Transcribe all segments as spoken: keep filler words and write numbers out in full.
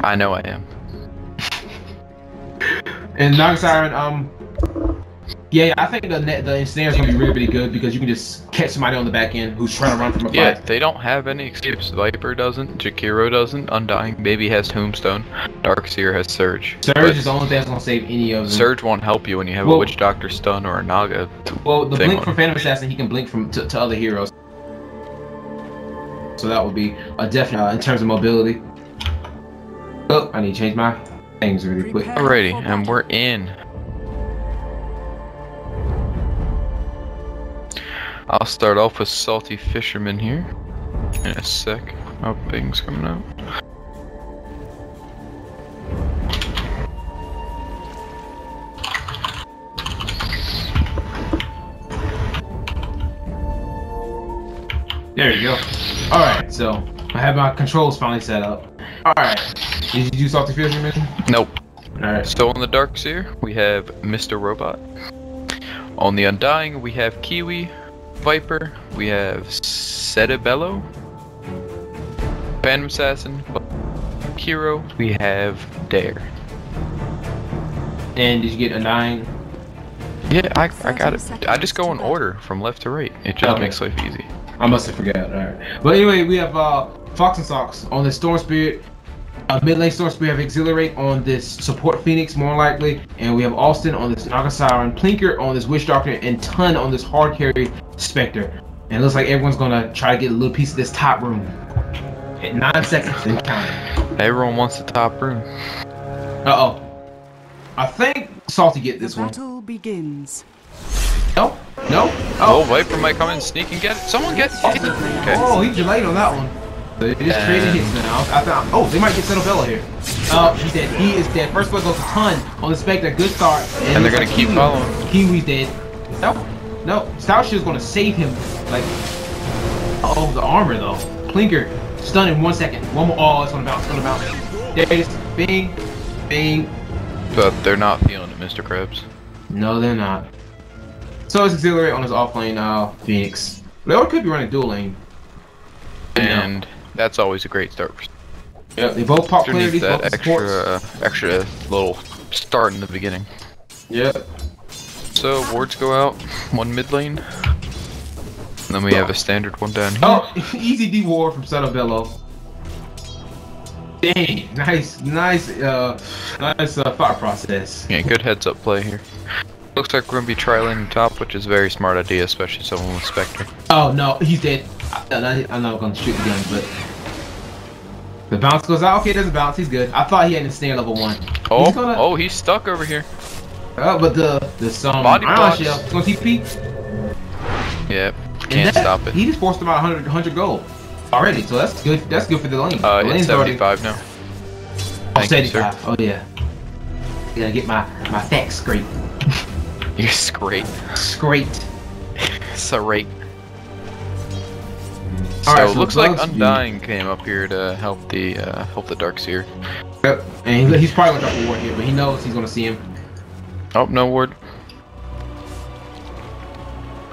I know I am. And Naga Siren, um, yeah, I think the net, the ensnare is gonna be really, really good because you can just catch somebody on the back end who's trying to run from a fight. Yeah, they don't have any escapes. Viper doesn't, Jakiro doesn't, Undying Baby has Tombstone, Darkseer has Surge. Surge is the only thing that's gonna save any of them. Surge won't help you when you have well, a Witch Doctor stun or a Naga. Well, the blink from Phantom Assassin, he can blink from to, to other heroes. So that would be a definite uh, in terms of mobility. Oh, I need to change my things really quick. Alrighty, and we're in. I'll start off with Salty Fissuremen here in a sec. Oh, things coming out. There you go. All right, so I have my controls finally set up. All right, did you do Salty Fissuremen? Nope. All right. So on the Darkseer, we have Mister Robot. On the Undying, we have Kiwi. Viper, we have Cetebello, Phantom Assassin, Hero, we have Dare. And did you get a nine? Yeah, I, I got it. I just go in order from left to right. It just okay. makes life easy. I must have forgot. Alright. But anyway, we have uh, Fox and Socks on the Storm Spirit. Uh, mid lane Storm Spirit, we have Exhilarate on this support Phoenix, more likely. And we have Austin on this Naga Siren, Plinker on this Witch Doctor, and Tun on this hard carry Spectre. And it looks like everyone's gonna try to get a little piece of this top room. At nine seconds and counting. Everyone wants the top room. Uh-oh. I think Salty get this one. Battle begins. Nope. Nope. Oh, Viper might come and sneak and get it. Someone get it. Okay. Oh, he delayed on that one. They just traded hits now. I found. Oh, they might get Cetebello here. Oh, uh, he's dead. He is dead. First blood goes to Tun on the Spectre. Good start. And, and they're gonna like keep Kiwi. following. Kiwi's dead. Nope. Nope. Stoutshire is gonna save him. Like. Oh, the armor though. Plinker, stun in one second. One more. Oh, it's gonna bounce. It's gonna bounce. There it is. Bing, bing. But they're not feeling it, Mister Krebs. No, they're not. So it's Exhilarate on his off lane now. Uh, Phoenix. They all could be running dual lane. And. No. That's always a great start. Yeah, they both pop clear. That extra, uh, extra little start in the beginning. Yeah. So wards go out. One mid lane. And then we have a standard one down here. Oh, easy D ward from Cetebello. Dang, nice, nice, uh, nice uh, thought process. Yeah, good heads up play here. Looks like we're gonna be trialing top, which is a very smart idea, especially someone with Spectre. Oh no, he's dead. I, I'm not gonna shoot the gun, but the bounce goes out. Okay, it doesn't bounce. He's good. I thought he had an snare level one. Oh, he's gonna... oh, he's stuck over here. Oh, but the the some body blocks. Shell. It's gonna T P. Yep, can't that, stop it. He just forced him out one hundred, one hundred gold already, so that's good. That's good for the lane. Uh, the it's seventy-five already... now. Oh, seventy-five. You, oh yeah. Gotta get my my facts scraped. You're scraped. Scraped. Scraped. So right, it so looks like Undying came up here to help the uh, help the Darkseer. Yep, and he's probably gonna drop a ward here, but he knows he's gonna see him. Oh, no ward.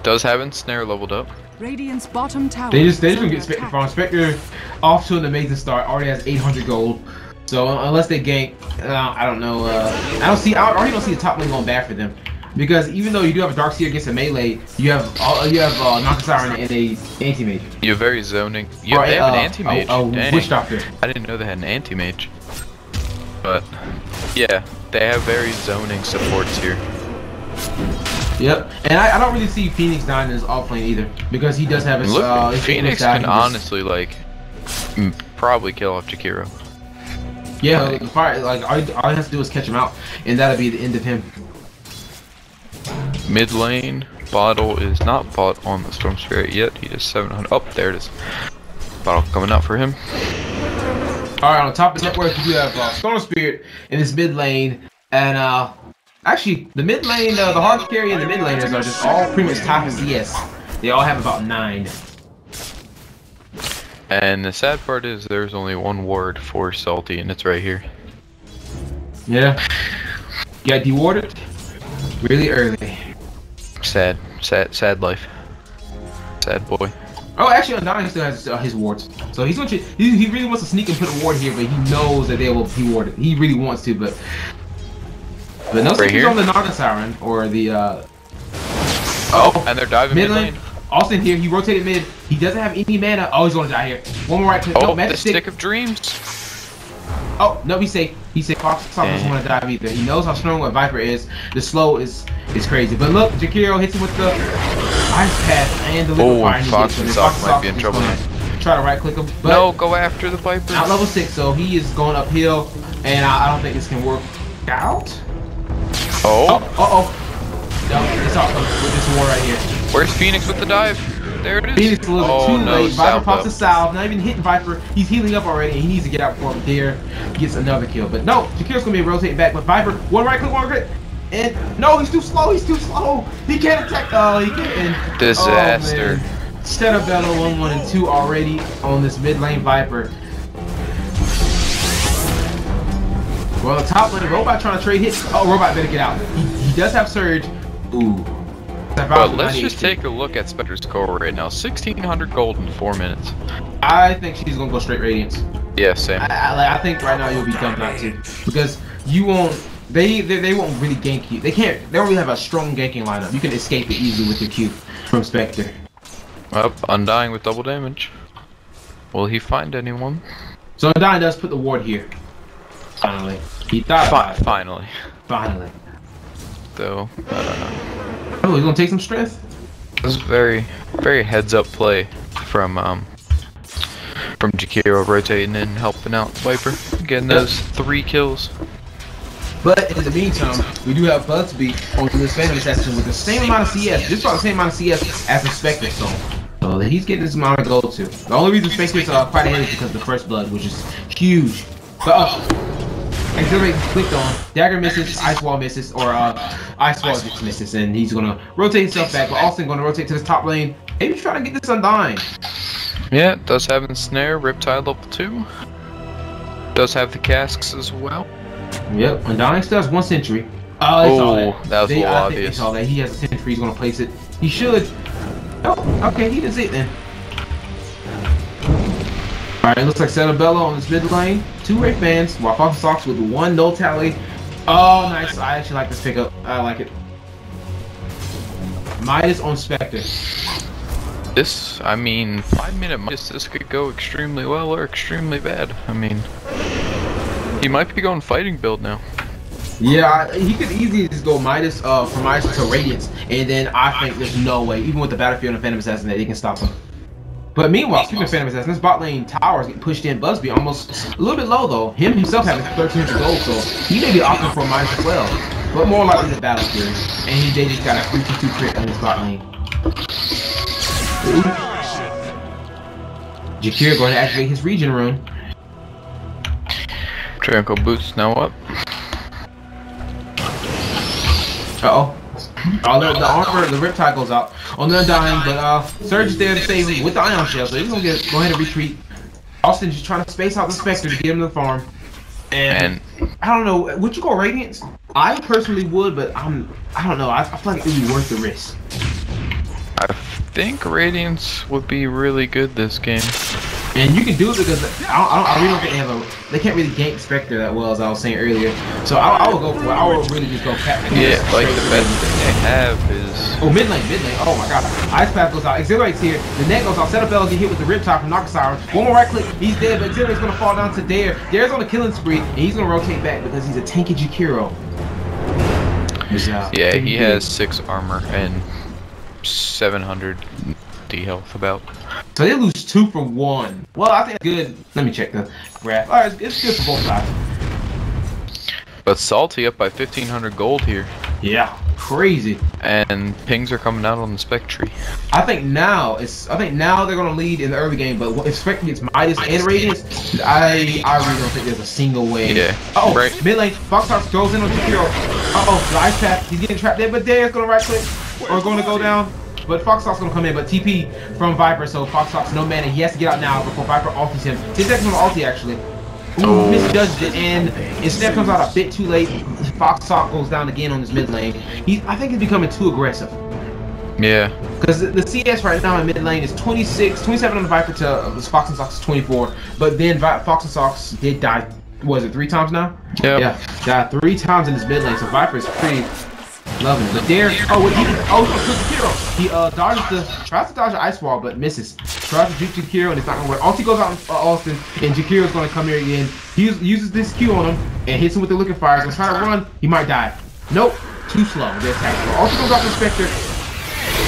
Does have ensnare leveled up. Radiance bottom tower. They just they just get Spectre from Spectre off to an amazing start. Already has eight hundred gold. So unless they gank, uh, I don't know. Uh, I don't see. I already don't see the top lane going bad for them. Because even though you do have a Darkseer against a melee, you have all, you have uh, Naga Siren and a anti-mage. You're very zoning. Yeah, right, they have uh, an anti-mage. Oh, Witch Doctor. I didn't know they had an anti-mage. But yeah, they have very zoning supports here. Yep, and I, I don't really see Phoenix dying in his offlane either, because he does have his. Look, uh, his Phoenix can just... honestly like probably kill off Jakiro. Yeah, like, like, probably, like all, you, all you have to do is catch him out, and that'll be the end of him. Mid lane, Bottle is not bought on the Storm Spirit yet. He is seven hundred. Up, oh, there it is. Bottle coming up for him. Alright, on top of the network, you have uh, Storm Spirit in this mid lane. And uh, actually, the mid lane, uh, the hard carry and the mid laners are just all pretty much top C S. They all have about nine. And the sad part is there's only one ward for Salty, and it's right here. Yeah. You got dewarded really early. Sad, sad, sad life. Sad boy. Oh, actually, Undying still has uh, his wards, So he's going to, he, he really wants to sneak and put a ward here, but he knows that they will be warded. He really wants to, but but no sneakers on the Naga Siren or the uh oh, and they're diving mid lane. Austin here, he rotated mid. He doesn't have any mana. Oh, he's going to die here. One more right click. Oh, no, magic the stick. stick of dreams. Oh no, he's safe. He said Fox and Socks doesn't want to dive either. He knows how strong what Viper is. The slow is is crazy. But look, Jakiro hits him with the ice pass and the little fire. Oh, Fox and Socks might be in trouble. Try to right click him. But no, go after the Viper. At level six, so he is going uphill, and I, I don't think this can work out. Oh. Oh. Uh oh. No, it's awesome with this war right here. Where's Phoenix with the dive? There it is. Phoenix a little bit too late. Viper pops the salve. Not even hitting Viper. He's healing up already. He needs to get out before Dare gets another kill. But no, Jakiro's gonna be rotating back with Viper. One right click, one click. And no, he's too slow. He's too slow. He can't attack. Oh, he can't. Disaster. Oh, Cetebello one one and two already on this mid lane Viper. Well, top lane robot trying to trade hits. Oh, robot better get out. He, he does have surge. Ooh. But let's just take a look at Spectre's score right now. sixteen hundred gold in four minutes. I think she's gonna go straight Radiance. Yeah, same. I, I, I think right now you'll be dumped out too, because you won't. They, they they won't really gank you. They can't. They don't really have a strong ganking lineup. You can escape it easily with your Q from Spectre. Well, Undying with double damage. Will he find anyone? So Undying does put the ward here. Finally, he died. Fi finally. Finally. Though I don't know. Oh, he's gonna take some strength. That's very, very heads-up play from um from Jakiro, rotating in, helping out Viper, getting those three kills. But in the meantime, we do have Busby on this Phantom Assassin with the same amount of C S, just about the same amount of C S as the Spectre. So, so he's getting this amount of gold too. The only reason Spectre's uh, quite ahead is because of the first blood, which is huge. But oh. Exhilarate clicked on. Dagger misses, Ice Wall misses, or uh, Ice Wall just misses, and he's gonna rotate himself back. But Austin gonna rotate to this top lane. Maybe try to get this Undying. Yeah, it does have Ensnare, Riptide level two. Does have the casks as well. Yep, Undying still has one sentry. Uh, they oh, saw that. that was they, a little I obvious. Think they saw that. He has a sentry, he's gonna place it. He should. Oh, okay, he does it then. Alright, it looks like Cetebello on his mid lane. Two Ray fans, while Fox and Socks with one no tally. Oh, nice. I actually like this pickup. I like it. Midas on Spectre. This, I mean, five minute Midas, this could go extremely well or extremely bad. I mean, he might be going fighting build now. Yeah, he could easily just go Midas uh, from Midas to Radiance. And then I think there's no way, even with the Battle Fury and the Phantom Assassin, that they can stop him. But meanwhile, speaking of Phantom Assassin, this bot lane tower is getting pushed in. Busby almost a little bit low though. Him himself having thirteen hundred gold, so he may be opting for a minus as well. But more likely the Battle Fury. And he they just got a three two crit on his bot lane. Jakiro going to activate his regen rune. Triangle boots now up. Uh-oh. Oh, the, the armor, the Riptide goes out on the Undying, but uh, Surge is there to save him with the Ion Shell, so he's gonna get, go ahead and retreat. Austin just trying to space out the Spectre to get him to the farm. And, and I don't know, would you go Radiance? I personally would, but I'm, I don't know, I, I feel like it would be worth the risk. I think Radiance would be really good this game. And you can do it because I, don't, I, don't, I really don't think they have a, they can't really gank Spectre that well, as I was saying earlier. So I, I would go for it. I would really just go cap. Yeah, like the best thing they have is oh mid lane, mid lane. Oh my god, Ice Path goes out. Exhilarate's here. The net goes out. Cetebello get hit with the Riptide from Naga Siren. One more right click, he's dead. But Exhilarate's gonna fall down to Dare. Dare's on a killing spree, and he's gonna rotate back because he's a tanky Jakiro. Yeah, he has six armor and seven hundred D health about. So they lose two for one. Well, I think that's good. Let me check the graph. All right, it's good for both sides. But Salty up by fifteen hundred gold here. Yeah, crazy. And pings are coming out on the Spectre. I think now it's. I think now they're gonna lead in the early game. But if Spectre gets Midas and Radiance, I I really don't think there's a single way. Yeah. Uh oh, right. Mid lane. Fox Hawks goes in on Jakiro. Uh oh, the Ice Pack. He's getting trapped there, but Dare's gonna right click or going to go down. But Fox Sock's gonna come in, but T P from Viper, so Fox Sock's no mana. He has to get out now before Viper ulties him. His next one ulti actually. Ooh, misjudged it, and his step comes out a bit too late. Fox Sock goes down again on his mid lane. He's, I think he's becoming too aggressive. Yeah. Because the, the C S right now in mid lane is twenty-six, twenty-seven on the Viper to uh, Fox and Socks twenty-four. But then Vi Fox and Socks did die, was it three times now? Yep. Yeah. Died three times in this mid lane, so Viper is pretty loving it. But Dare, oh, wait, he, oh, Jakiro. He uh, dodges the, tries to dodge the ice wall, but misses. Tries to juke Jakiro, and it's not going to work. Ulti goes out uh, Austin, and Jakiro's going to come here again. He uses this Q on him, and hits him with the looking fire. So try to run, he might die. Nope. Too slow. They're attacking. Ulti goes out the Spectre.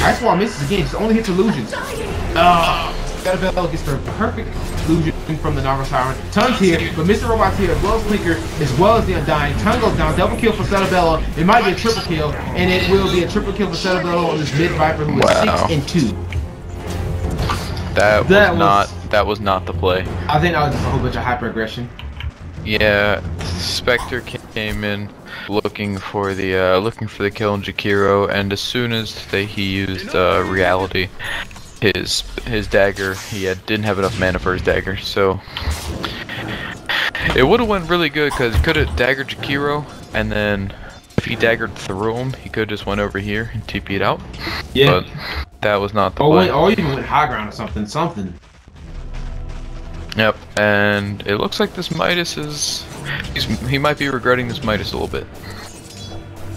Ice wall misses again. Just only hits illusions. Uh, Cetebello gets the perfect illusion from the Naga Siren. Tun's here, but Mister Robot's here, as well as Plinker, as well as the Undying. Tun goes down. Double kill for Cetebello. It might be a triple kill, and it will be a triple kill for Cetebello on this mid Viper, who is wow. six and two. That, that was not. That was not the play. I think that was just a whole bunch of hyper aggression. Yeah, Spectre came in looking for the uh, looking for the kill on Jakiro, and as soon as they, he used uh, reality, his his dagger, he had, didn't have enough mana for his dagger, so it would have went really good because could have daggered Jakiro, and then if he daggered through him, he could just went over here and T P'd out. Yeah, but that was not the oh, play. Wait, oh, even went high ground or something, something. Yep, and it looks like this Midas is, he's, he might be regretting this Midas a little bit.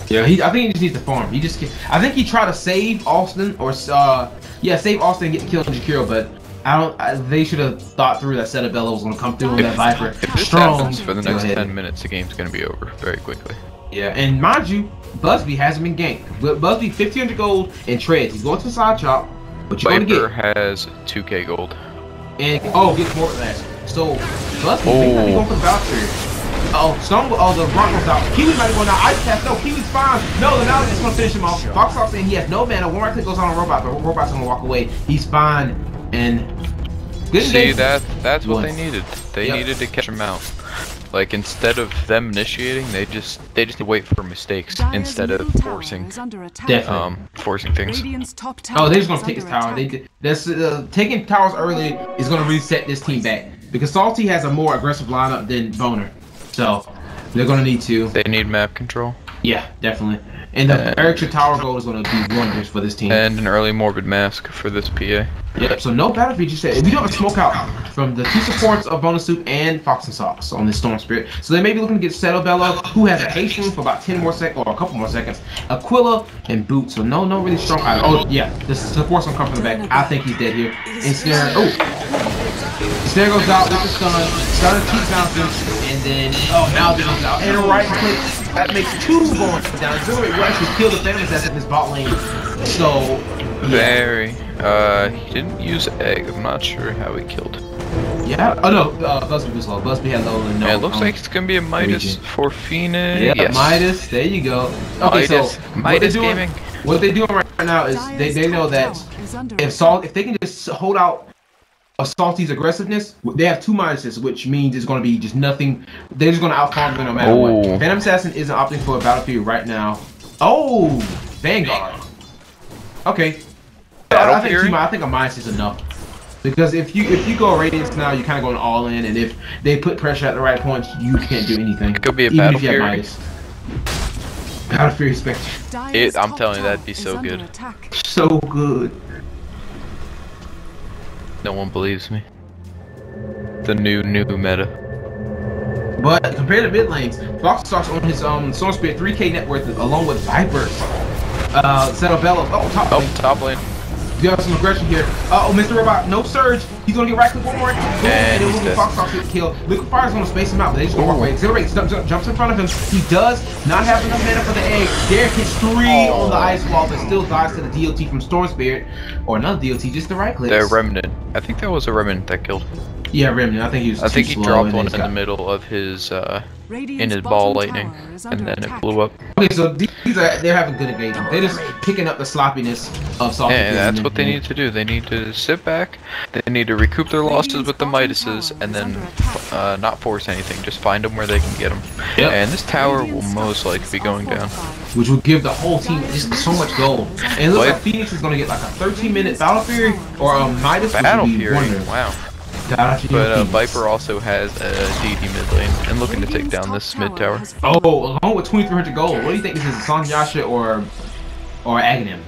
Yeah, he, I think he just needs to farm. He just, I think he tried to save Austin, or, uh, yeah, save Austin and get killed on Jakiro, but I don't, I, they should have thought through that Cetebello was going to come through with that Viper. If this Strong, happens for the next ten minutes, the game's going to be over very quickly. Yeah, and mind you, Busby hasn't been ganked. Busby, fifteen hundred gold and treads. He's going to the side chop, but you're going to get. Viper has two K gold. And oh, get forward last. So Busby oh. He's going for the voucher. Uh oh, Storm. Oh, the Bronco's out. Kiwi might go now. Ice pass. No, Kiwi's fine. No, the Nautilus is gonna finish him off. Fox Fox saying he has no mana. One right click goes on a robot. The robot's gonna walk away. He's fine. And good see day. that that's what Once. they needed. They yep. needed to catch him out. Like instead of them initiating, they just they just wait for mistakes Dyer's instead of forcing um forcing things. Oh, they're just gonna take his tower. They did. That's uh, taking towers early is gonna reset this team back because Salty has a more aggressive lineup than Boner, so they're gonna need to. They need map control. Yeah, definitely. And the and extra tower goal is gonna be wonders for this team. And an early morbid mask for this P A. Yep, so no battle feature set. We don't have a smoke out from the two supports of Bonus Soup and Fox and Socks on this Storm Spirit. So they may be looking to get Cetebello, who has a haste for about ten more seconds, or a couple more seconds. Aquila and Boot, so no, no really strong item. Oh, yeah, the support's gonna come from the back. I think he's dead here. And Snare, oh! Snare goes out with the stun, stun keeps bouncing, and then, oh, now jumps out. And a right click, that makes two bones down. Exhilarate will actually kill the Phantom Assassin in his bot lane. So, yeah. Very. Uh, he didn't use egg. I'm not sure how he killed. Yeah. Oh no. Uh, Busby was low. Busby had low and no. Yeah, it looks um, like it's gonna be a Midas region. for Phoenix. Yeah. Yes. Midas. There you go. Okay. Midas. So Midas what gaming. Doing, what they're doing right now is they they know that if Salt if they can just hold out a Salty's aggressive aggressiveness, they have two minuses, which means it's gonna be just nothing. They're just gonna outfarm them no matter oh. what. Phantom Assassin isn't opting for a Battle Fury right now. Oh, Vanguard. Okay. Battle I, think, I think a minus is enough because if you if you go Radiance now, you're kind of going all in, and if they put pressure at the right points, you can't do anything. It could be a Battle Fury. Battle Fury Spectre. It, I'm telling you, that'd be so good. So good. No one believes me. The new new meta. But compared to mid lanes, Fox starts on his um Storm Spirit three K net worth along with Viper, uh, Cetebello. Oh, top lane. Oh, top lane. You have some aggression here. Uh oh, Mister Robot, no surge. He's gonna get right click one more. And, and it will be Fox Fox get killed. Liquid Fire's gonna space him out, but they just gonna walk away. Exhilarate jump, jump, jumps in front of him. He does not have enough mana for the egg. Derek hits three oh. on the ice wall, but still dies to the D O T from Storm Spirit. Or another D O T, just the right click. They're Remnant. I think that was a Remnant that killed. Yeah, Remnant. I think he was. I think he dropped one in got... the middle of his uh, in his ball lightning, and then attack. it blew up. Okay, so these are they're having good engagement. They're just picking up the sloppiness of Salty. Yeah, that's what they need to do. They need to sit back. They need to recoup their losses with the Midases, and then uh, not force anything. Just find them where they can get them. Yep. And this tower will most likely be going down, which will give the whole team just so much gold. And it looks like, like Phoenix is going to get like a thirteen minute Battle Fury or a Midas Battle Fury. Wow. But uh, Viper also has a D D mid lane and looking to take down this mid tower. Oh, along with twenty-three hundred gold. What do you think this is, Son Yasha or or Aghanim?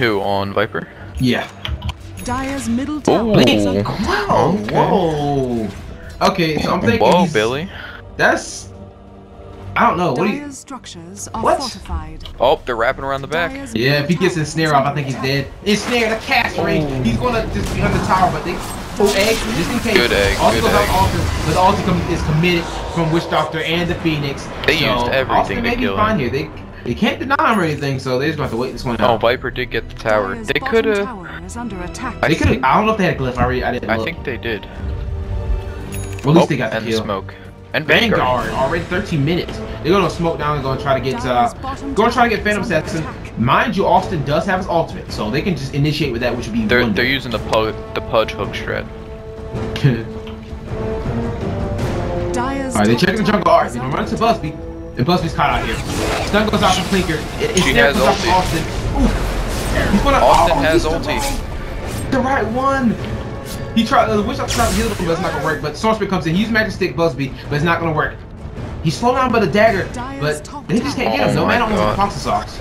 Who, on Viper? Yeah. Dire's middle tower. Oh, wow. Okay. Whoa. Okay, so I'm thinking. Whoa, he's... Billy. That's. I don't know. What do you? Structures are what? Fortified. Oh, they're wrapping around the back. Dire's yeah, if he gets his snare off, I think he's dead. His snare, the cast ring. Oh. He's gonna just be under the tower, but they. Oh, egg, just in case. Good egg. Also good egg. Austin, but Austin is committed from Witch Doctor and the Phoenix. They so used everything Austin to may kill be fine him. Here. They. They can't deny him or anything, so they just gonna have to wait this one out. Oh, Viper did get the tower. They could've... They could've... I don't know if they had a glyph. I, really, I didn't I look. think they did. Well, at least oh, they got the kill. Smoke. And Vanguard. Vanguard. Already thirteen minutes. They're gonna smoke down and gonna try to get, uh... Gonna try to get Phantom Assassin. Mind you, Austin does have his ultimate, so they can just initiate with that, which would be They're, they're using the, pu the Pudge Hook Shred. Alright, they check the jungle. Alright, they're gonna run to Busby. And Busby's caught out here. Stun goes out from Plinker. It, she has ulti. Austin, Ooh. Gonna, Austin oh, has ulti. The, the right one. He tried. Uh, Witch Doctor tried to heal him, but it's not gonna work. But Storm Spirit comes in. He's magic stick Busby, but it's not gonna work. He's slowed down by the dagger, but they just can't oh get him. No man on the Fox and Socks.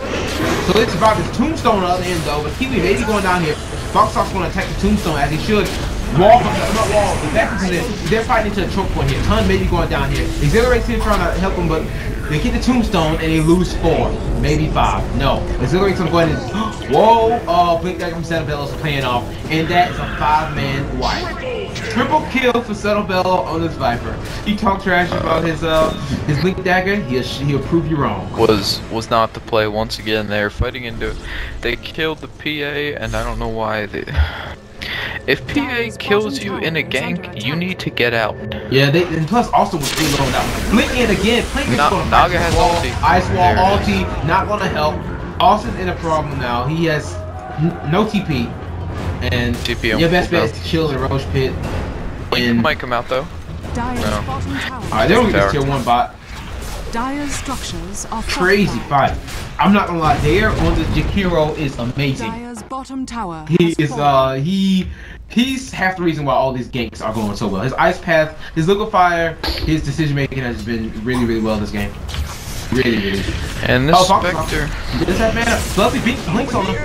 So it's about this tombstone on the other end though. But Kiwi maybe going down here. Fox and Socks gonna attack the tombstone as he should. Wall from the front wall, the back is in. They're fighting into a choke point here. Tun maybe going down here. Exhilarate's here trying to help him, but they get the tombstone and they lose four, maybe five. No, Exhilarate's gonna go ahead and. Whoa, uh, Blink Dagger from Cetebello's playing off, and that's a five-man wipe. Triple kill for Cetebello on this Viper. He talked trash about his uh his Blink Dagger. He'll he'll prove you wrong. Was was not the play once again. They're fighting into it. They killed the P A, and I don't know why they. If P A kills you in a gank, you need to get out. Yeah, they, and plus Austin was reloading out. Blink in again, Blink is Na gonna Naga has wall, ulti. Ice wall, ulti, not gonna help. Austin's in a problem now. He has no T P. And T P your best bet is to kill the Roche pit. Blink might come out though. No. Alright, they're only just tier one bot. Dire's structures are crazy fight. I'm not gonna lie, Dare on the Jakiro is amazing. Dire's bottom tower he is fallen. uh he he's half the reason why all these ganks are going so well. His ice path, his liquid fire, his decision making has been really really well this game. Really really. And this oh, Spectre. Does that matter? Fluffy beats blinks on him.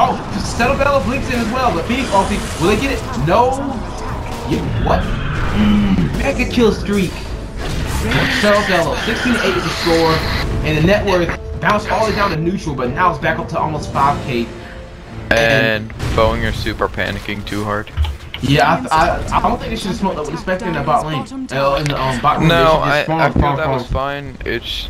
Oh, Cetebello blinks in as well. The Phoenix ulti. Will they get it? No. Yeah, what? Mm. Mega kill streak. Cetebello, sixteen eight is the score, and the net worth bounced all the way down to neutral, but now it's back up to almost five K. And, and Boeing are super panicking too hard. Yeah, I, I, I don't think they should have smoked up with Spectre in the bot lane. Uh, in the, um, bot no, I, farm, I feel farm, that farm. was fine. It's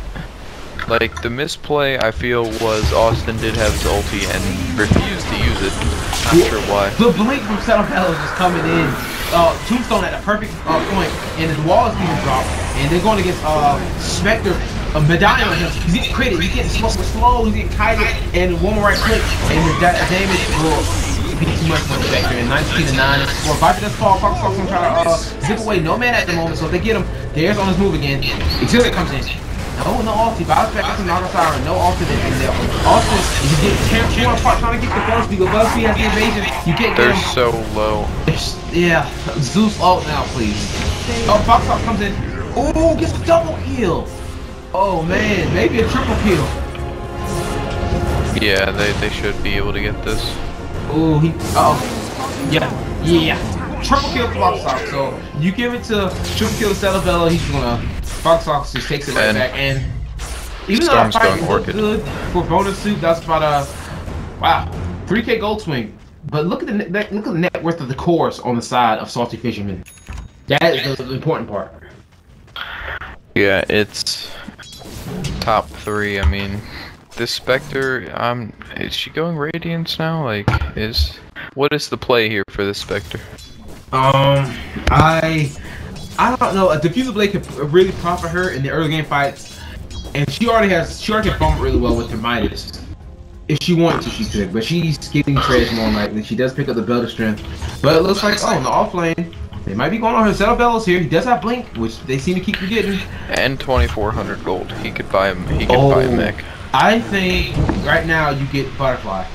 like the misplay I feel was Austin did have his ulti and refused to use it. Not yeah. sure why. The blink from Cetebello is just coming in. Uh, Tombstone at a perfect uh, point, and his wall is even dropped, and they're going against uh, Spectre, uh, Medallion on him, because he's critted, he's getting smoked with slow, he's getting kited, and one more right click, and the da damage will be too much for Spectre, and nineteen to nine, or Viper does fall, Fox Fox gonna try to uh, zip away, no man at the moment, so if they get him, Dare's on his move again, Exhilarate comes in, no, no ulti, Viper's back to Naga Siren, no ulti in there, Austin, you get tear torn apart, trying to get the Busby, but Busby has the invasion, you can't get him. They're so low. Yeah, Zeus ult now, please. Oh, Fox Fox comes in. Oh, gets a double kill. Oh man, maybe a triple kill. Yeah, they they should be able to get this. Oh, he. Uh oh, yeah, yeah. Triple kill Fox Fox. So you give it to triple kill Cetebello, he's gonna Fox Fox just takes it right and back and. Even though that fight is good for bonus suit, that's about a wow, three K gold swing. But look at the net, look at the net worth of the cores on the side of Salty Fissuremen. That is the important part. Yeah, it's top three. I mean, this Spectre. Um, is she going Radiance now? Like, is what is the play here for this Spectre? Um, I I don't know. A Diffuser Blade could really pop at her in the early game fights, and she already has she already can bump really well with her Midas. If she wants to, she could, but she's getting trades more likely. She does pick up the belt of strength. But it looks like, oh, in the off lane, they might be going on her Cetebello's here. He does have Blink, which they seem to keep forgetting. And twenty-four hundred gold. He could buy him. He could oh, buy a mech. I think right now you get Butterfly.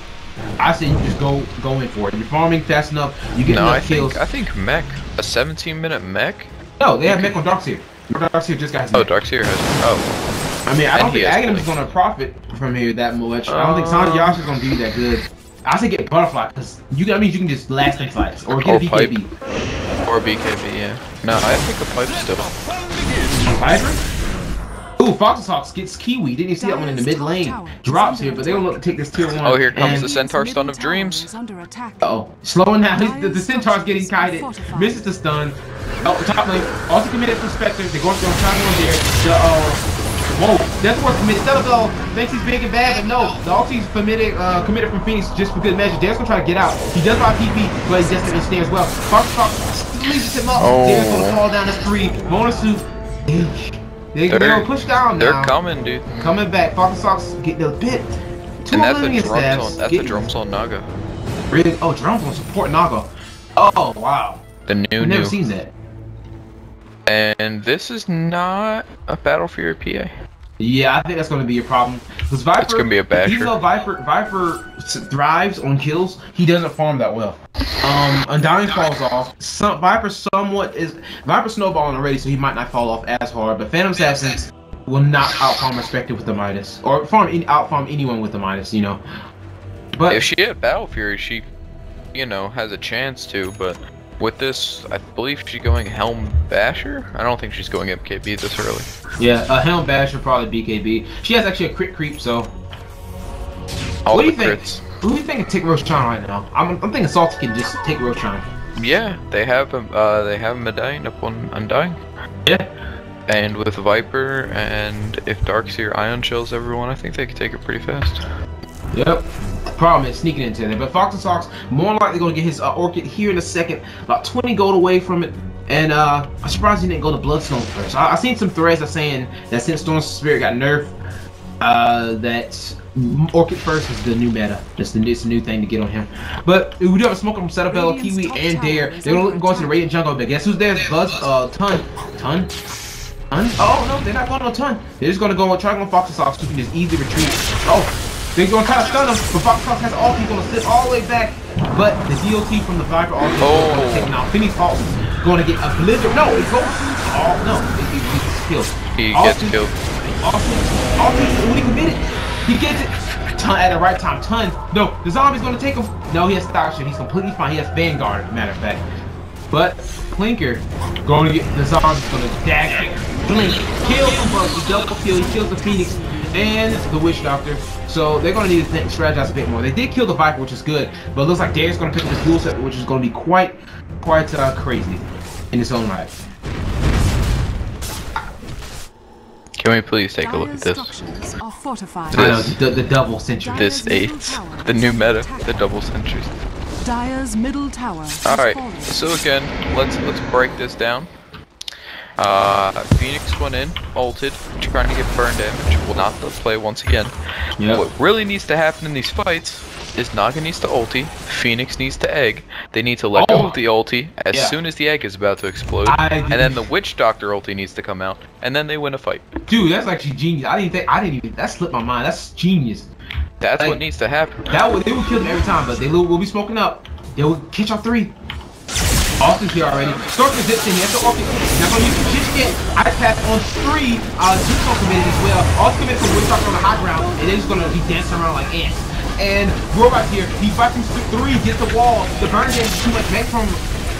I say you just go go in for it. You're farming fast enough. You get no, enough I kills. Think, I think mech, a seventeen minute mech? No, they have okay. mech on Darkseer. Darkseer just got his mech. Oh, Darkseer has. Oh. I mean, I and don't think Aghanim's going to profit. from here that much. I don't think Sanji Yasha is gonna be that good. I say get Butterfly, because you that means you can just last in fights or get a B K B. Pipe. Or B K B, yeah. No, I think a pipe still. Viper? Ooh, Fox and Socks gets Kiwi. Didn't you see that one in the mid lane? Drops here, but they're gonna look to take this tier one. Oh, here comes the Centaur Stun of Dreams. Uh oh, slowing down. The, the Centaur's getting kited. Misses the stun. Oh, top lane. Also committed from Spectre. They're going to try to go there. The, uh, Whoa, that's what's committed. Cetebello thinks he's big and bad, but no. The ulti's committed, uh, committed from Phoenix just for good measure. Dare's gonna try to get out. He does buy P P, but he doesn't understand as well. Fox Fox releases him up. Oh. Dare's gonna fall down as three. Bonus suit. They, they're gonna push down now. They're coming, dude. Coming back. Fox Fox get the pit. Two and that's the drums on. That's get the drums on Naga. Really? Oh, drums on support Naga. Oh wow. The new. I've never new. seen that. And this is not a Battle Fury P A. Yeah, I think that's going to be a problem. Because Viper, it's going to be a basher. Even though Viper, Viper thrives on kills, he doesn't farm that well. Um, Undying falls off. Some, Viper somewhat is... Viper snowballing already, so he might not fall off as hard. But Phantom Assassin will not outfarm Spectre with the Midas. Or farm outfarm anyone with the Midas, you know. But if she had Battle Fury, she, you know, has a chance to, but... With this, I believe she's going Helm Basher? I don't think she's going M K B this early. Yeah, a uh, Helm Basher, probably B K B. She has actually a crit creep, so... All what do you think? Crits. Who do you think can take Roshan right now? I'm, I'm thinking Salty can just take Roshan. Yeah, they have a, uh, they have Medallion up on Undying. Yeah. And with Viper, and if Darkseer Ion chills everyone, I think they can take it pretty fast. Yep. Problem is sneaking into there, but Fox and Socks more likely gonna get his uh, Orchid here in a second, about twenty gold away from it. And uh, I'm surprised he didn't go to Bloodstone first. I, I seen some threads that saying that since Storm Spirit got nerfed, uh, that Orchid first is the new meta. It's the new, it's a new thing to get on him. But we do have a smoke from Cetebello, Kiwi, and Dare. They're gonna go into the Radiant Jungle, but guess who's there? Buzz, uh, Tun, Tun. Tun? Oh no, they're not going on Tun. They're just gonna go on try on Fox and Socks, who can just easily retreat. Oh. They're gonna try to stun him, but Fox Fox has all he's gonna sit all the way back. But the D O T from the Viper all oh. is gonna take him out. Phoenix Falls is gonna get a blizzard. No, it goes all no, it, it, it gets killed. He Austin, gets killed. Austin, Austin, when he committed, he gets it. Tun at the right time. Tun. No, the zombie's gonna take him. No, he has stock shit. He's completely fine. He has Vanguard, matter of fact. But Plinker gonna get the zombie's gonna dagger. Blink. Kill him, but he double kill. He kills the Phoenix and the Witch Doctor. So they're going to need to think, strategize a bit more. They did kill the Viper, which is good, but it looks like Dare's going to pick up this dual set, which is going to be quite, quite uh, crazy in its own right. Can we please take a look at this? This I know, the, the double sentry. This eight, the new meta, the double sentries. Dire's middle tower. All right. So again, let's let's break this down. Uh, Phoenix went in, ulted, trying to get burn damage, will not play once again. Yep. What really needs to happen in these fights is Naga needs to ulti, Phoenix needs to egg, they need to let oh. go of the ulti as yeah. soon as the egg is about to explode, I... and then the Witch Doctor ulti needs to come out, and then they win a fight. Dude, that's actually genius. I didn't think, I didn't even, that slipped my mind, that's genius. That's like, what needs to happen. That would, they would kill them every time, but they will, will be smoking up. They will catch up three. Austin's here already. Stork is zipping. He has to Orchid. That's going to use the Jitchkin. Ice Pass on three. Uh, Jitchkin committed as well. Austin committed to Witch Doctor on the high ground, and they're just going to be dancing around like ants. And Robot's here. He fights him three, gets the wall. The burn damage is too much back from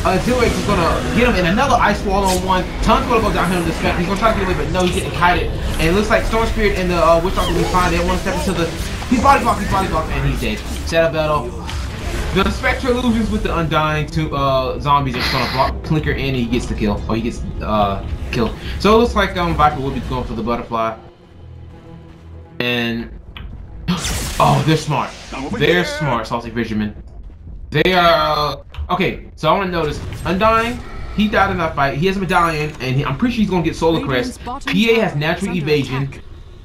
uh, Exhilarate is going to get him in another ice wall on one. Tun's going to go down here on this map. He's going to try to get away, but no, he's getting kited. And it looks like Storm Spirit and the uh, Witch Doctor will be fine. They want to step into the... He's body blocked, he's body blocked, and he's dead. Cetebello. The Spectre illusions with the Undying two uh, zombies are just gonna block Plinker in and he gets the kill. Or he gets uh, killed. So it looks like um, Viper will be going for the Butterfly. And... Oh, they're smart. They're smart, Salty Fissuremen. They are... Uh... Okay, so I want to notice. Undying, he died in that fight. He has a Medallion, and he, I'm pretty sure he's gonna get Solar Crest. P A has Natural Evasion.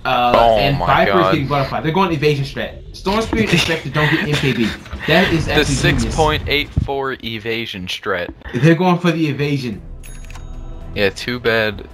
Uh, oh and Viper God. is getting Butterfly. They're going evasion strat. Storm Spirit and Spectre don't get M K B. That is actually the six point eight four evasion strat. They're going for the evasion. Yeah, too bad.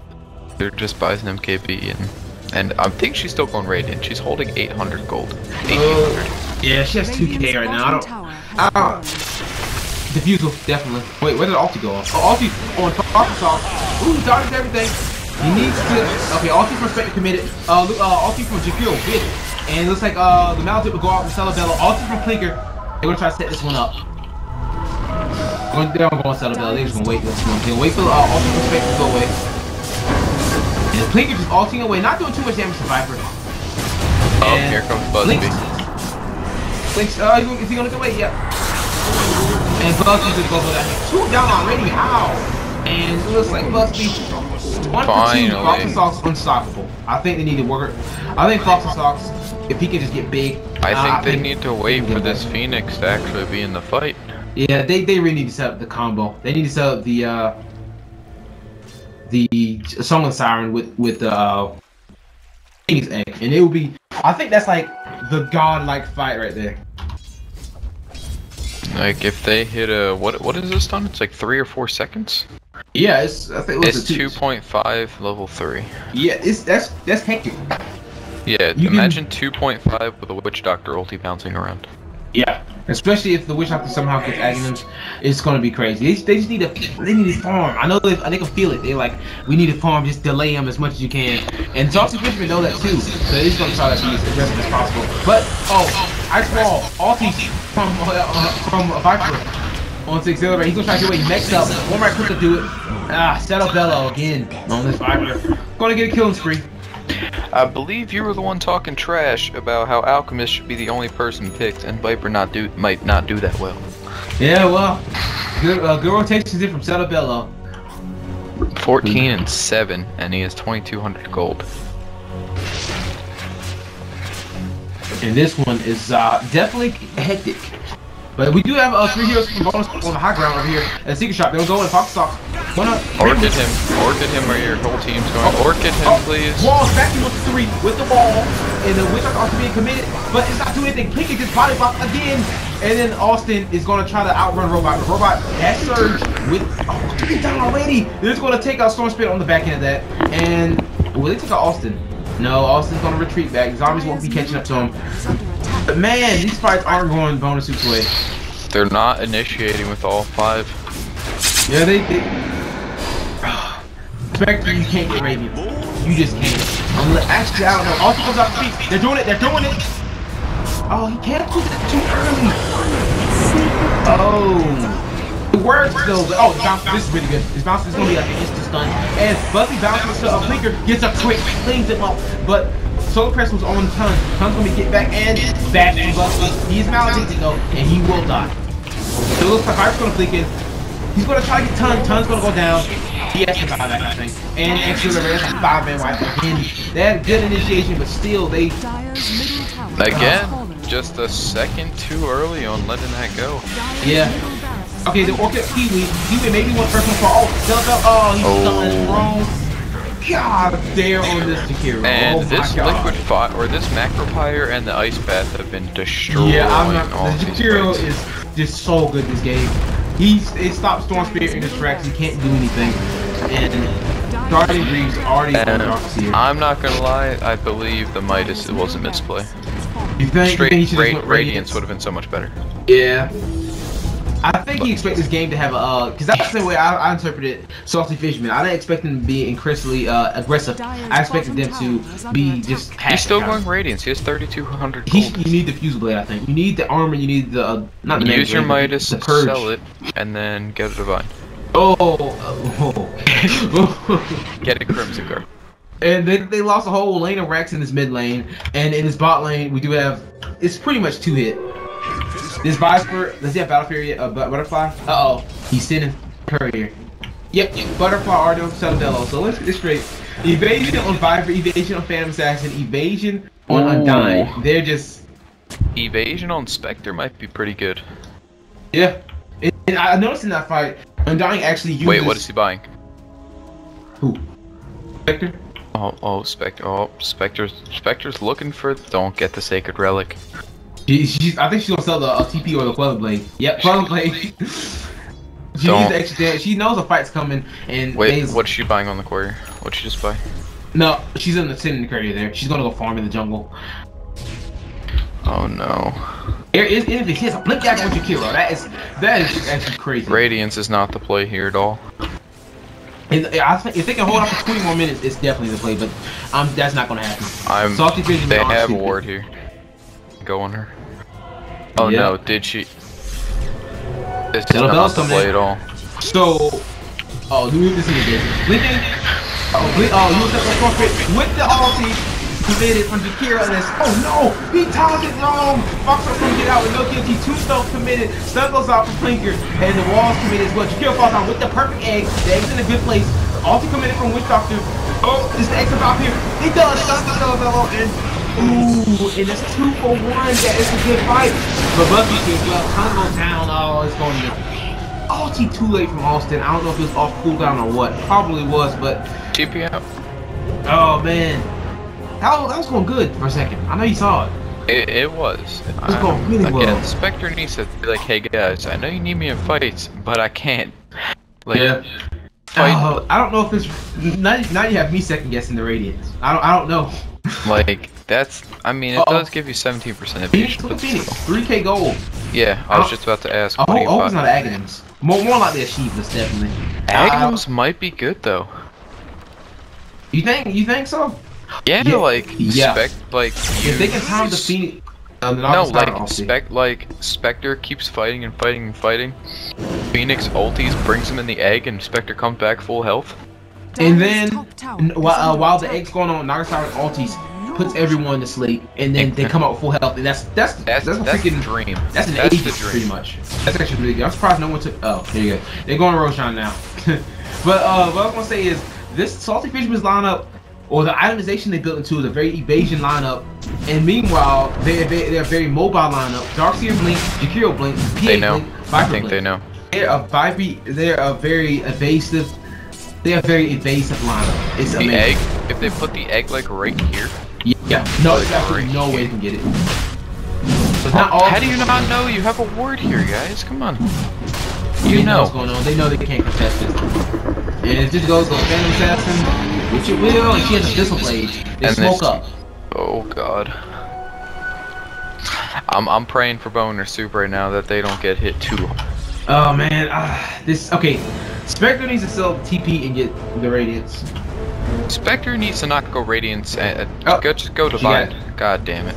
They're just buys an M K B, and and I think she's still going Radiant. She's holding eight hundred gold. eighteen hundred. Uh, yeah, she has two K right now. I don't. I don't. Diffusal definitely. Wait, where did Alti go off? Oh, Alti on Fox Sauce. Ooh, dodges everything. He needs kills. Okay, all three from Spectre committed. Uh, uh, all three from Jakiro with it. And it looks like uh, the Maltip will go out with Cetebello. All three from Plinker. They're going to try to set this one up. They're not going to Cetebello. They're just going to wait for this one. They'll wait for uh, all three from Spectre to go away. And Plinker just ulting away. Not doing too much damage to Viper. Oh, and here comes Busby. Blinks. Uh, is he going to go away? Yeah. And Busby just goes with that. Two down already. Ow. And it looks like Busby, one for two, Fox and Socks unstoppable. I think they need to work. I think Fox and Socks, if he can just get big. I uh, think I they think need to wait for this Phoenix to actually be in the fight. Yeah, they, they really need to set up the combo. They need to set up the, uh, the Storm Siren with, with, uh, Phoenix egg. And it will be, I think that's like the godlike fight right there. Like if they hit a, what, what is this done? It's like three or four seconds? Yeah, it's I think it was it's two point five level three. Yeah, it's that's that's hectic. Yeah, you imagine can... two point five with a Witch Doctor ulti bouncing around. Yeah, especially if the Witch Doctor somehow gets Aghanim's, it's gonna be crazy. They, they just need a they need a farm. I know they they can feel it. They like we need a farm. Just delay them as much as you can. And Salty Fissuremen know that too, so they're just gonna try to be as aggressive as possible. But oh, Ice Wall, ulti from uh, from Viper. On to Exhilarate, he's gonna try to get away, next up, one right quick to do it. Ah, Cetebello again on this Viper. Gonna get a killing spree. I believe you were the one talking trash about how Alchemist should be the only person picked, and Viper not do might not do that well. Yeah, well, good, uh, good rotations in from Cetebello. fourteen and seven, and he has twenty-two hundred gold. And this one is uh, definitely hectic. But we do have uh, three heroes from bonus on the high ground over here. A secret shot, they'll go in. Fox Socks. One up. Orchid him. Orchid him, or your whole team's going. Oh. Orchid him, oh. Please. Wall stacking with three with the ball, and the Witch Doctor also being committed, but it's not doing anything. Plinker gets body blocked again, and then Austin is going to try to outrun Robot. Robot has surge with. Oh, three down already. They're just going to take out Storm Spirit on the back end of that, and will they take out Austin? No, Austin's going to retreat back. Zombies won't be catching up to him. But man, these fights aren't going bonus suits away. They're not initiating with all five. Yeah, they did. Spectre, you can't get Raven. You just can't. Unless, actually, I don't know. Austin comes out the feet. They're doing it. They're doing it. Oh, he can't push it too early. Oh. It works, though. Oh, bounce. This is really good. This bounce is going to be like an instant stun. And Busby bounces to a Plinker, gets a quick, cleans him up. But Solar Press was on Tun. Tun's gonna get back and bash and Busby. He's maledict though, and he will die. So it looks like Viper's gonna flick in. He's gonna try to get Tun. Tun's gonna go down. He has to buy that, I think. And Exhilarate, that's a five-man wipe again. They had good initiation, but still they again, just a second too early on letting that go. Yeah. Okay, the Orchid Kiwi. Kiwi maybe one person for all. Oh, he's done his wrong. God, Dare on this Jakiro. And oh this liquid fire, or this macro pyre and the ice bath have been destroyed. Yeah, I'm not. The Jakiro is just so good this game. He's it stops Storm Spirit and distracts. He can't do anything. And Guardian Greaves already on Darkseer. I'm not gonna lie, I believe the Midas was a misplay. You think, Straight you think he ra Radiance, Radiance would have been so much better. Yeah. I think he expects this game to have a, uh, because that's the way I, I interpreted Salty Fissuremen. I didn't expect them to be increasingly uh, aggressive. I expected them to be just. He's still going Radiance. He has thirty-two hundred. You need the Fuse Blade, I think. You need the armor. You need the uh, not the use your Midas, sell it, and then get a divine. Oh, oh. Get a Crimson Guard. And they they lost a whole lane of racks in this mid lane, and in this bot lane we do have it's pretty much two hit. This Viper, does he have Battle Fury, uh, Butterfly? Uh-oh, he's sending courier. Yep, yep, Butterfly already on Cetebello. So let's get this straight. Evasion on Viper, evasion on Phantom Assassin, evasion on Ooh. Undying. They're just... Evasion on Spectre might be pretty good. Yeah, and, and I noticed in that fight, Undying actually uses... Wait, what is he buying? Who? Spectre? Oh, oh, Spectre, oh, Spectre's, Spectre's looking for... Don't get the Sacred Relic. She, she's, I think she's gonna sell the uh, T P or the Queller Blade. Yep, Queller Blade. She needs the extra damage. She knows the fight's coming. And wait, what's she buying on the courier? What'd she just buy? No, she's in the sitting in the courier there. She's gonna go farm in the jungle. Oh no. There is anything. She has a blink back on Jakiro. That is that is actually crazy. Radiance is not the play here at all. If they can hold up for twenty more minutes, it's definitely the play, but um, that's not going to happen. I'm, Salty Fissuremen they have stupid. Ward here. Go on her. Oh yep. No, did she? It's not the play in. At all. So, oh, do we have to see this? Blinking. Oh, blink, oh, you looked up like Forfeit with the ulti. Committed from Jakiro and it's, oh no, he timed it long. Fox is gonna get out with no guilty. Two stones committed. Stun goes out from Plinker and the walls committed as well. Jakiro falls out with the perfect egg. The egg's in a good place. The ulti committed from Witch Doctor. Oh, is the egg about here? He does stun the Cetebello and ooh, and it's two for one. That is a good fight. But Busby can go. Tun goes down. Oh, it's going to. Ulti too late from Austin. I don't know if it was off cooldown or what. Probably was, but T P out. Oh man, that was, that was going good for a second. I know you saw it. It, it was. It was going um, really well. Again, Spectre needs to be like, hey guys, I know you need me in fights, but I can't. Like, yeah. Fight. Uh, I don't know if it's now. Now you have me second guessing the Radiance. I don't. I don't know. Like that's. I mean, it uh -oh. does give you seventeen percent of each. Phoenix, three K gold. Yeah, I was uh, just about to ask. I hope it's not Aghanim's. More, more like the achievements, definitely. Aghanim's uh, might be good though. You think? You think so? Yeah, yeah. Like yeah. Spec, like you, if they can time the Phoenix. Um, no, like Spec, like Spectre keeps fighting and fighting and fighting. Phoenix ulties, brings him in the egg, and Spectre comes back full health. And then, while uh, while the egg's going on, Naga Siren ulties. Puts everyone to sleep, and then they come out full health, and that's that's that's, that's, that's a freaking dream. That's an eighty pretty much. That's actually really good. I'm surprised no one took. Oh, there you go. They're going Roshan now. But uh, what I was gonna say is this Salty Fissuremen's lineup, or the itemization they built into, is a very evasion lineup. And meanwhile, they they they're a very mobile lineup. Darkseer blink, Jakiro blink, P A they know. Blink, Viper I think blink. They know. They're a Viper. They're a very evasive. They're a very evasive lineup. It's the amazing. Egg. If they put the egg like right here. Yeah, no, there's absolutely no way you can get it. So not all how do you not know you have a ward here, guys? Come on. You they know. know what's going on. They know they can't contest this. And if this goes on Phantom Assassin, which it will, and she has a Thistle Blade, they and smoke this... up. Oh, God. I'm, I'm praying for Bone or Soup right now that they don't get hit too. Oh, man. Uh, this. Okay. Spectre needs to sell T P and get the Radiance. Spectre needs to not go Radiance and uh, oh, go, just go divide. God damn it.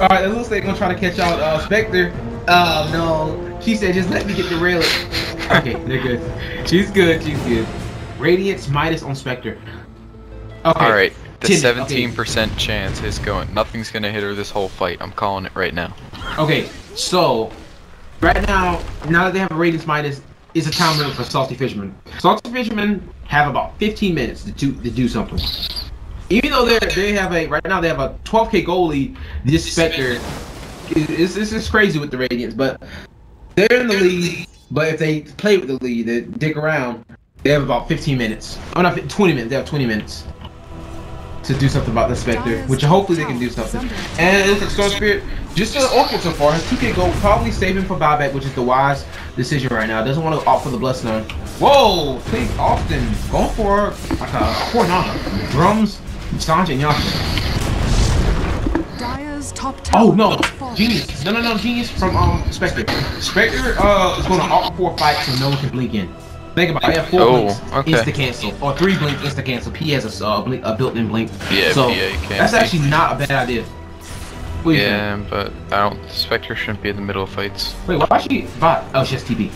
Alright, it looks like I'm trying to catch out uh, Spectre. Oh no. She said just let me get the rail. Okay, they're good. She's good, she's good. Radiance Midas on Spectre. Okay. Alright, the seventeen percent okay. chance is going. Nothing's gonna hit her this whole fight. I'm calling it right now. Okay, so right now, now that they have a Radiance Midas, it's a time limit for Salty Fissuremen. Salty Fissuremen have about fifteen minutes to do, to do something. Even though they they have a right now they have a twelve K goalie. This Spectre, this is it's crazy with the Radiance, but they're in the lead. But if they play with the lead, they dig around. They have about fifteen minutes. Oh, not twenty minutes. They have twenty minutes to do something about the Spectre, which hopefully they can do something. And it looks like Storm Spirit. Just an Orchid so far, his two K gold probably saving for buyback, which is the wise decision right now. Doesn't want to opt for the Bloodstone. Whoa! Think Austin going for like a Cornana. Drums, Sanj, and Yasha. Oh no! Genius! No, no, no! Genius from um Spectre. Spectre uh is going to opt for fights so no one can blink in. Think about it. They have four oh, blinks okay. insta cancel, or three blinks insta cancel. P has a, uh, blink, a built-in blink. Yeah, so P A that's be. Actually not a bad idea. Yeah, think? But I don't. Spectre shouldn't be in the middle of fights. Wait, why should she bot? Oh, she has T B.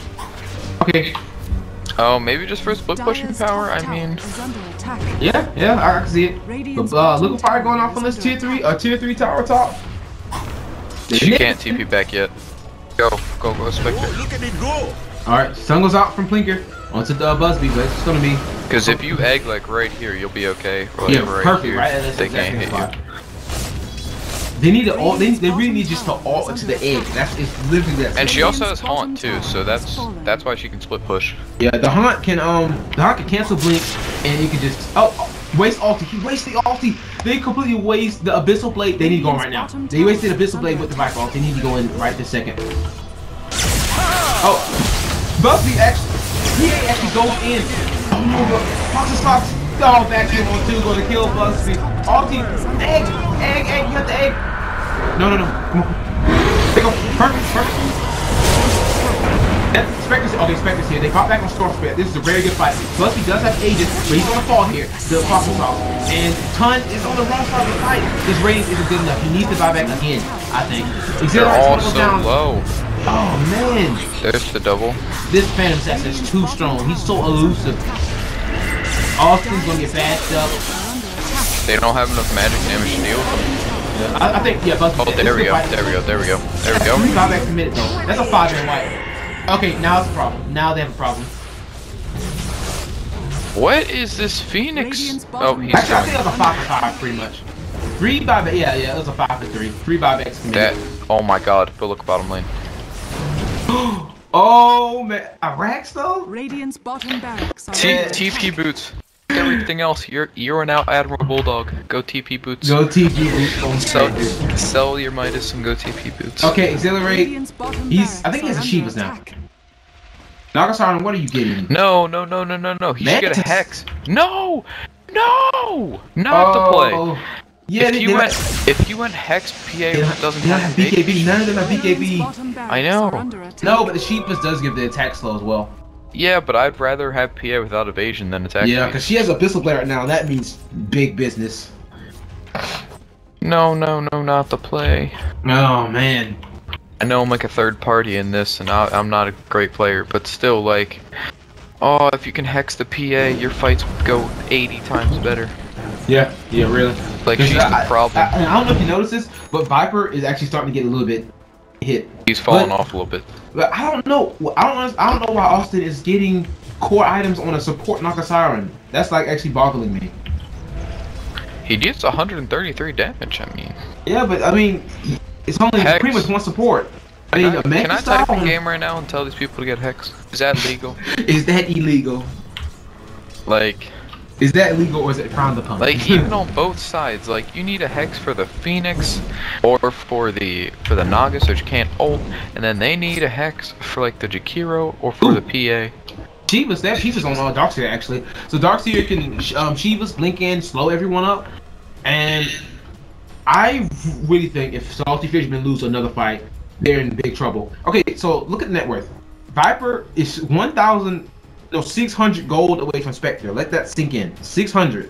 Okay. Oh, maybe just for split pushing power. I mean. Yeah, yeah, I can see it. But, uh, little fire going off on this tier three, or tier three tower top. She can't T P back yet. Go, go, go, Spectre. Oh, look at it go! All right, sun goes out from Plinker. Onto the uh, Busby, but it's gonna be. Because if you egg like right here, you'll be okay. Right yeah, right perfect. Here, right, that's they exactly can't hit you. They need to all. They, they really need just to all to the egg. That's it's literally that. And she also has haunt too, so that's that's why she can split push. Yeah, the haunt can um the haunt can cancel blink, and you can just oh, oh waste ulti. He wasted the ulti. They completely waste the abyssal blade. They need to go in right now. They wasted the abyssal blade with the Viper. They need to go in right this second. Oh, Busby actually he actually goes in. Oh no, but Fox and Socks. Oh, back in on two, gonna kill Busby. Ulti, egg, egg, egg. You have the egg. No, no, no. Come on. They go. Perfect, perfect. That's the Spectre's. Oh, the Spectre's here. They got back on Storm Spirit. This is a very good fight. Busby does have Aegis, but he's on the fall here to Fox and Socks. And Tun is on the wrong side of the fight. His ratings isn't good enough. He needs to buy back again, I think. They're all so down. Low. Oh, man. There's the double. This Phantom Assassin is too strong. He's so elusive. Austin's going to get bashed up. They don't have enough magic damage to deal with him. Yeah, I, I think, yeah, Busby. Oh, there we, go, there we go, there we go, there we go. That's five back committed, though. That's a five man white. Okay, now it's a problem. Now they have a problem. What is this Phoenix? Oh, he's Actually, I think it was a five for five, pretty much. Three by, yeah, yeah, it was a five for three. Three by back committed. That, oh my god, go look bottom lane. Oh, man. A Rax, though? Radiance bottom barracks. T P boots. Everything else, you're you're now Admiral Bulldog. Go T P boots. Go T P boots. Sell, sell your Midas and go T P boots. Okay, Exhilarate. He's I think he has Shivas now. Naga Siren, what are you getting? No, no, no, no, no, no. He should get a Hex. No, no, not oh, the play. Yeah, if you went have, if you went Hex, P A yeah, doesn't have B K B. None of them have B K B. I know. No, but the Shivas does give the attack slow as well. Yeah, but I'd rather have P A without evasion than attack. Yeah, because she has Abyssal Blade right now. That means big business. No, no, no, not the play. Oh, man. I know I'm like a third party in this, and I, I'm not a great player, but still, like... Oh, if you can hex the P A, your fights would go eighty times better. Yeah, yeah, really. Like, she's I, the problem. I, I don't know if you noticed this, but Viper is actually starting to get a little bit... hit. He's falling but, off a little bit. But I don't know. I don't. I don't know why Austin is getting core items on a support Naga Siren. That's like actually boggling me. He gets one hundred thirty-three damage. I mean. Yeah, but I mean, it's only Hex. pretty much one support. I mean, can I, can I type in game right now and tell these people to get Hex? Is that legal? Is that illegal? Like. Is that illegal or is it frowned upon? Like even on both sides, like you need a Hex for the Phoenix or for the for the Naga so you can't ult, and then they need a Hex for like the Jakiro or for Ooh. the P A. Shivas, that Shivas on uh, Darkseer actually. So Darkseer can um, Shivas blink in, slow everyone up, and I really think if Salty Fissuremen lose another fight, they're in big trouble. Okay, so look at net worth. Viper is one thousand. No, six hundred gold away from Spectre. Let that sink in. six hundred.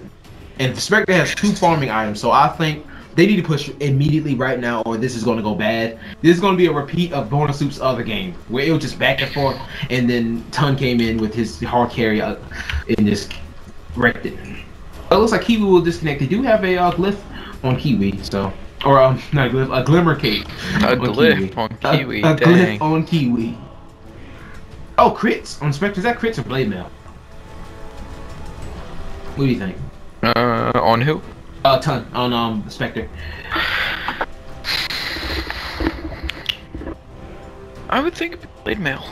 And Spectre has two farming items, so I think they need to push immediately right now, or this is going to go bad. This is going to be a repeat of Bonus Soup's other game, where it was just back and forth, and then Tun came in with his hard carry out and just wrecked it. It looks like Kiwi will disconnect. They do have a uh, Glyph on Kiwi, so... Or, um, not a Glyph, a Glimmer Cake. A Glyph on Kiwi, A, a Glyph on Kiwi. Oh, crits on Spectre. Is that crits or blade mail? What do you think? Uh, on who? Uh, Tun. On, um, Spectre. I would think blade mail.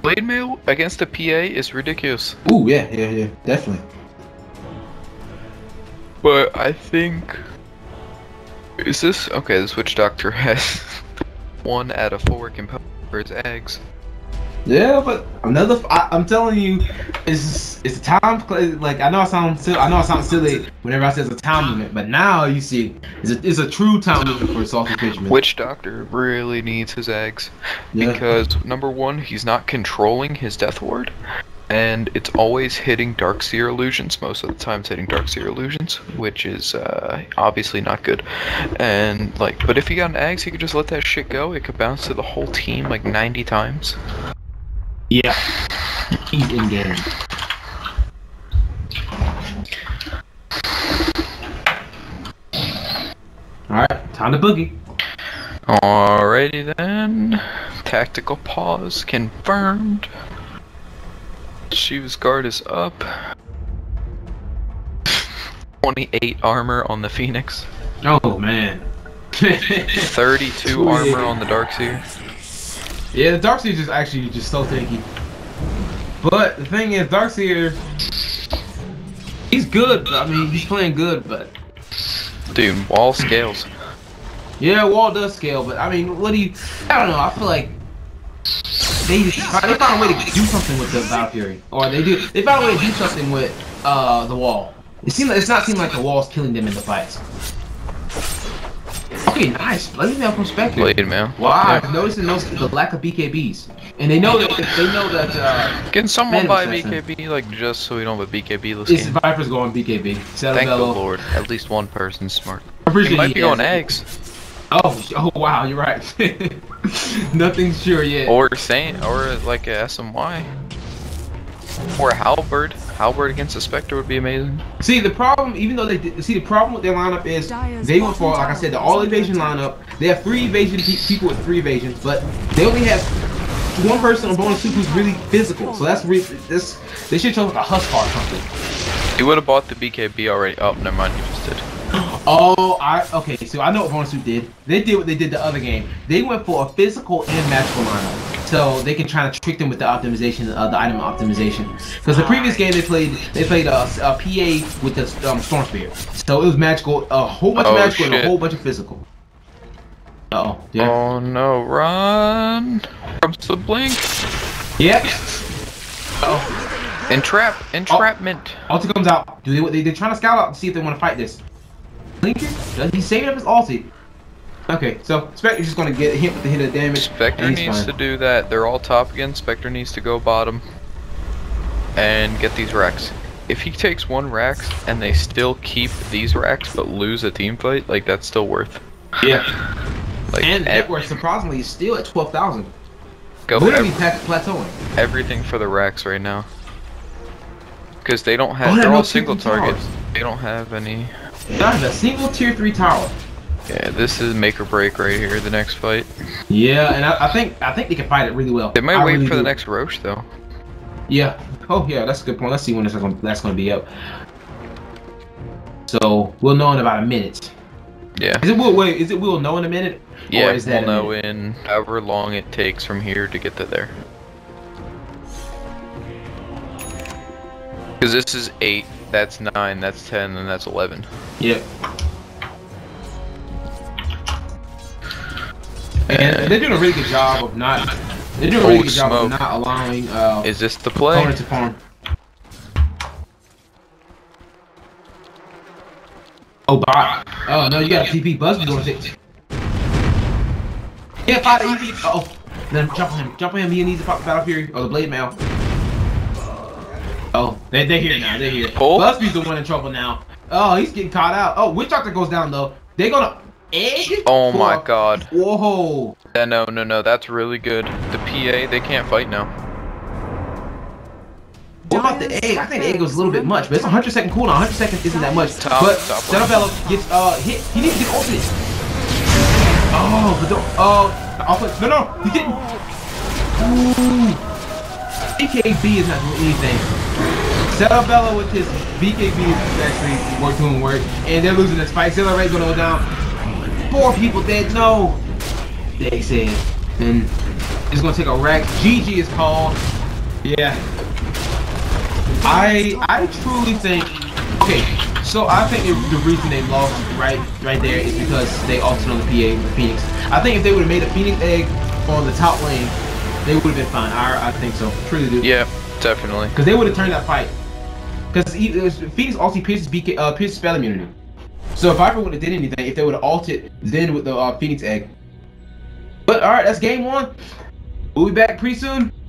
Blade mail against the P A is ridiculous. Ooh, yeah, yeah, yeah. Definitely. But I think... Is this... Okay, this Witch Doctor has one out of four components for his eggs. Yeah, but another. I, I'm telling you, it's it's time. Like I know I sound silly. I know I sound silly whenever I say it's a time limit, but now you see, it's a, it's a true time limit for Salty Fissuremen. Witch Doctor really needs his eggs yeah. because number one, he's not controlling his death ward, and it's always hitting Darkseer illusions. Most of the time, it's hitting Darkseer illusions, which is uh, obviously not good. And like, but if he got an eggs, he could just let that shit go. It could bounce to the whole team like ninety times. Yeah, he's in game. Alright, time to boogie. Alrighty then. Tactical pause confirmed. Shiv's guard is up. twenty-eight armor on the Phoenix. Oh man. thirty-two armor on the Darkseer. Yeah, the Darkseer is actually just so tanky. But the thing is, Darkseer, he's good. But, I mean, he's playing good, but dude, Wall scales. Yeah, Wall does scale, but I mean, what do you? I don't know. I feel like they just, they found a way to do something with the Battle Fury, or they do they found a way to do something with uh the Wall. It seems like, it's not seem like the Wall's killing them in the fights. fucking eyes. Blood mail from Spectre. Blade mail. Wow, yeah. Noticing those, the lack of B K Bs, and they know that they know that. Uh, Can someone buy B K B, like just so we don't have a B K B list? It's Viper's going B K B. Cetebello. Thank the Lord, at least one person's smart. I appreciate it. Might be going eggs. Oh, oh wow, you're right. Nothing's sure yet. Or Saint, or like a S M Y. Or Halberd. Halberd against the Spectre would be amazing. See the problem, even though they did, see the problem with their lineup is they went for, like I said, the all evasion lineup. They have three evasion people with three evasions, but they only have one person on bonus two who's really physical. So that's really this. They should chose like a Huskar or something. He would have bought the B K B already. Oh, never mind, he just did. Oh, I okay. So I know what Bonus two did. They did what they did the other game. They went for a physical and magical lineup, so they can try to trick them with the optimization, uh, the item optimization. Because the previous game they played, they played a, a P A with the um, Storm Spirit, so it was magical, a whole bunch oh, of magical shit. and a whole bunch of physical. Uh oh, yeah. Oh no, run! Comes the blink. Yep. Uh oh, entrap, entrapment. Oh, Alta comes out. Do they? They're trying to scout out to see if they want to fight this. Plinker? He's saving up his ulti. Okay, so Spectre's just gonna get hit with the hit of damage. Spectre needs fine. to do that. They're all top again. Spectre needs to go bottom and get these racks. If he takes one racks and they still keep these racks but lose a team fight, like that's still worth. Yeah. Like, and net worth surprisingly is still at twelve thousand. Go literally ev plateauing. Everything for the racks right now. Because they don't have. Oh, they're all single targets. Towers. They don't have any. Not even a single tier three tower. Yeah, this is make or break right here. The next fight. Yeah, and I, I think I think they can fight it really well. They might I wait really for do. the next Roche though. Yeah. Oh yeah, that's a good point. Let's see when this is gonna, that's going to be up. So we'll know in about a minute. Yeah. Is it we'll wait? Is it we'll know in a minute? Yeah. Or is that we'll know minute? in however long it takes from here to get to there. Because this is eight. That's nine, that's ten, and that's eleven. Yep. And they're doing a really good job of not. They're doing a really good job of not allowing. Uh, Is this the play? Opponent to farm. Oh, bot. Oh no, you got a T P. Busby doing it. Yeah, fight easy. Uh oh, then jump on him. Jump on him. He needs to pop the Battle Fury or the Blade Mail. Oh, they, they're here now, they're here. Oh. Busby's the one in trouble now. Oh, he's getting caught out. Oh, Witch Doctor goes down, though. They're gonna egg? Oh, my God. Whoa. Yeah, no, no, no, that's really good. The P A, they can't fight now. What about the egg? I think the egg was a little bit much, but it's one hundred second cooldown. one hundred seconds isn't that much. Top, but Cetebello gets uh, hit. He needs to get ultimate. Oh, but don't. Oh, uh, no, no, he didn't. Ooh. B K B is not doing anything. Cetebello with his B K B is actually work doing work, and they're losing this fight. Exhilarate gonna go down. Four people dead. No, they said, and it's gonna take a wreck. G G is called. Yeah. I I truly think. Okay, so I think it, the reason they lost right right there is because they ulted on the P A with the Phoenix. I think if they would have made a Phoenix egg on the top lane, they would have been fine. I I think so. Truly do. Yeah, definitely. Because they would have turned that fight. Because Phoenix ulti pierces B K, uh, pierces spell immunity. So if Viper would have did anything, if they would have ulted then with the uh, Phoenix egg. But alright, that's game one. We'll be back pretty soon.